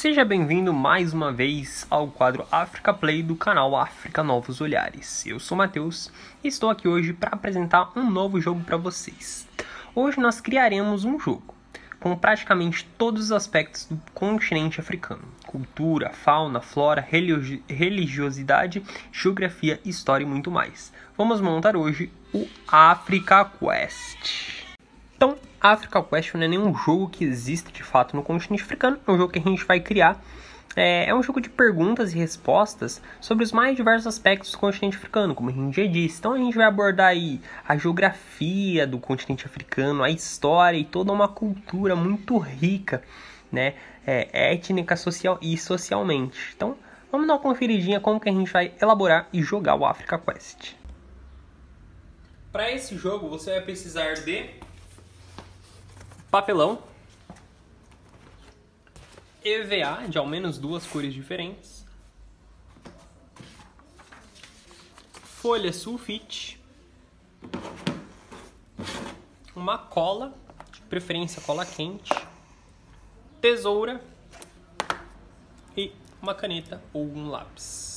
Seja bem-vindo mais uma vez ao quadro África Play do canal África Novos Olhares. Eu sou o Matheus e estou aqui hoje para apresentar um novo jogo para vocês. Hoje nós criaremos um jogo com praticamente todos os aspectos do continente africano: cultura, fauna, flora, religiosidade, geografia, história e muito mais. Vamos montar hoje o África Quest. Então, a África Quest não é nenhum jogo que existe de fato no continente africano, é um jogo que a gente vai criar. É um jogo de perguntas e respostas sobre os mais diversos aspectos do continente africano, como a gente já disse. Então a gente vai abordar aí a geografia do continente africano, a história e toda uma cultura muito rica, né? Étnica, social e socialmente. Então vamos dar uma conferidinha como que a gente vai elaborar e jogar o África Quest. Para esse jogo você vai precisar de papelão, EVA de ao menos duas cores diferentes, folha sulfite, uma cola, de preferência cola quente, tesoura e uma caneta ou um lápis.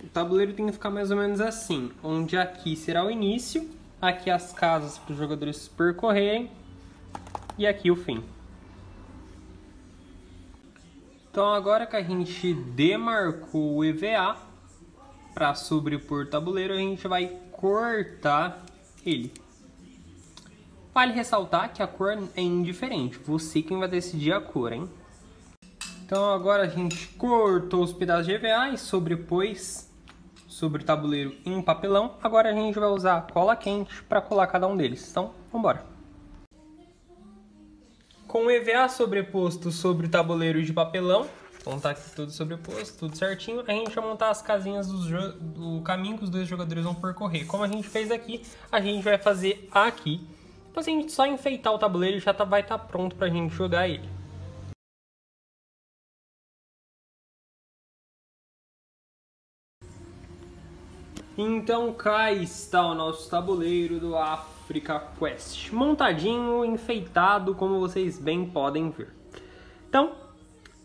O tabuleiro tem que ficar mais ou menos assim, onde aqui será o início, aqui as casas para os jogadores percorrerem e aqui o fim. Então agora que a gente demarcou o EVA para sobrepor o tabuleiro, a gente vai cortar ele. Vale ressaltar que a cor é indiferente, você quem vai decidir a cor, hein? Então agora a gente cortou os pedaços de EVA e sobrepôs sobre o tabuleiro em papelão. Agora a gente vai usar cola quente para colar cada um deles. Então, vamos embora. Com o EVA sobreposto sobre o tabuleiro de papelão, então tá aqui tudo sobreposto, tudo certinho, a gente vai montar as casinhas do caminho que os dois jogadores vão percorrer. Como a gente fez aqui, a gente vai fazer aqui. Depois a gente só enfeitar o tabuleiro e já vai estar pronto para a gente jogar ele. Então cá está o nosso tabuleiro do África Quest, montadinho, enfeitado, como vocês bem podem ver. Então,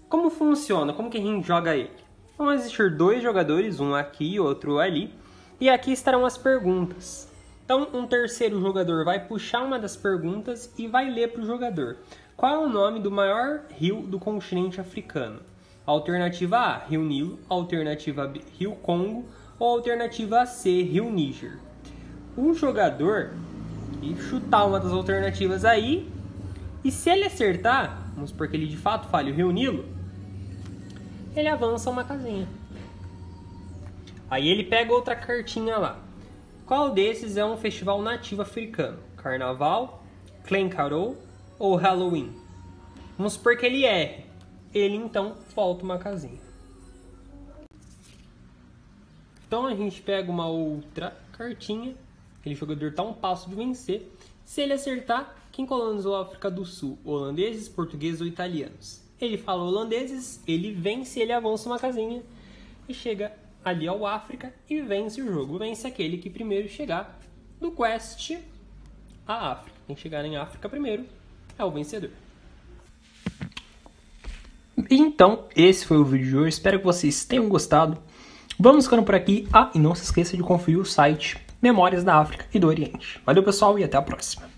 como funciona? Como que a gente joga ele? Vão existir dois jogadores, um aqui e outro ali, e aqui estarão as perguntas. Então, um terceiro jogador vai puxar uma das perguntas e vai ler para o jogador. Qual é o nome do maior rio do continente africano? Alternativa A, Rio Nilo. Alternativa B, Rio Congo. Ou alternativa C, Rio Níger. Um jogador vai chutar uma das alternativas aí, e se ele acertar, vamos supor que ele de fato fale o Rio Nilo, ele avança uma casinha. Aí ele pega outra cartinha lá. Qual desses é um festival nativo africano? Carnaval, Clan Carol ou Halloween? Vamos supor que ele erre. Ele então volta uma casinha. Então a gente pega uma outra cartinha, aquele jogador está a um passo de vencer. Se ele acertar, quem colonizou a África do Sul? Holandeses, portugueses ou italianos? Ele fala holandeses, ele vence, ele avança uma casinha e chega ali ao África e vence o jogo. Vence aquele que primeiro chegar do quest à África. Quem chegar em África primeiro é o vencedor. Então esse foi o vídeo de hoje, espero que vocês tenham gostado. Vamos ficando por aqui. E não se esqueça de conferir o site Memórias da África e do Oriente. Valeu, pessoal, e até a próxima.